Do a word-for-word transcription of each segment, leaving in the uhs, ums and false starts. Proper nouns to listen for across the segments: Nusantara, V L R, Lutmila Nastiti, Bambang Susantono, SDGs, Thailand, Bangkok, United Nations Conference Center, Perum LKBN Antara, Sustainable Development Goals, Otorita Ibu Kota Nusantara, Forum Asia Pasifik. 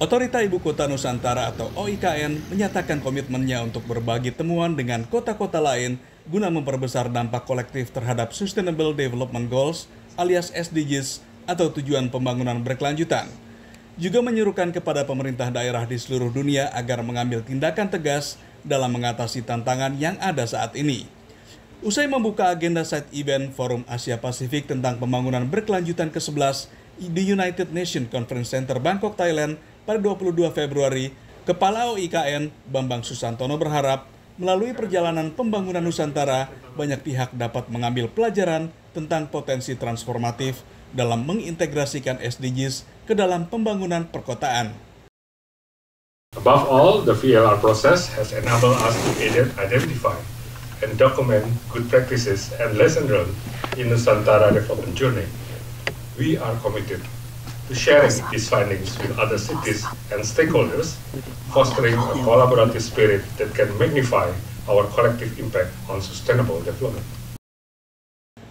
Otorita Ibu Kota Nusantara atau O I K N menyatakan komitmennya untuk berbagi temuan dengan kota-kota lain guna memperbesar dampak kolektif terhadap Sustainable Development Goals alias S D Gs atau tujuan pembangunan berkelanjutan. Juga menyerukan kepada pemerintah daerah di seluruh dunia agar mengambil tindakan tegas dalam mengatasi tantangan yang ada saat ini. Usai membuka agenda side event Forum Asia Pasifik tentang pembangunan berkelanjutan ke sebelas di United Nations Conference Center Bangkok, Thailand, pada dua puluh dua Februari, Kepala O I K N Bambang Susantono berharap melalui perjalanan pembangunan Nusantara, banyak pihak dapat mengambil pelajaran tentang potensi transformatif dalam mengintegrasikan S D Gs ke dalam pembangunan perkotaan. Above all, the V L R process has enabled us to identify and document good practices and lessons learned in Nusantara development journey. We are committed to sharing these findings with other cities and stakeholders, fostering a collaborative spirit that can magnify our collective impact on sustainable development.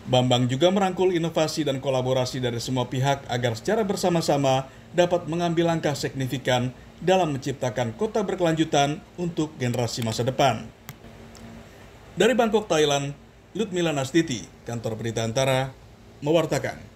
Bambang juga merangkul inovasi dan kolaborasi dari semua pihak agar secara bersama-sama dapat mengambil langkah signifikan dalam menciptakan kota berkelanjutan untuk generasi masa depan. Dari Bangkok, Thailand, Lutmila Nastiti, Kantor Berita Antara, mewartakan.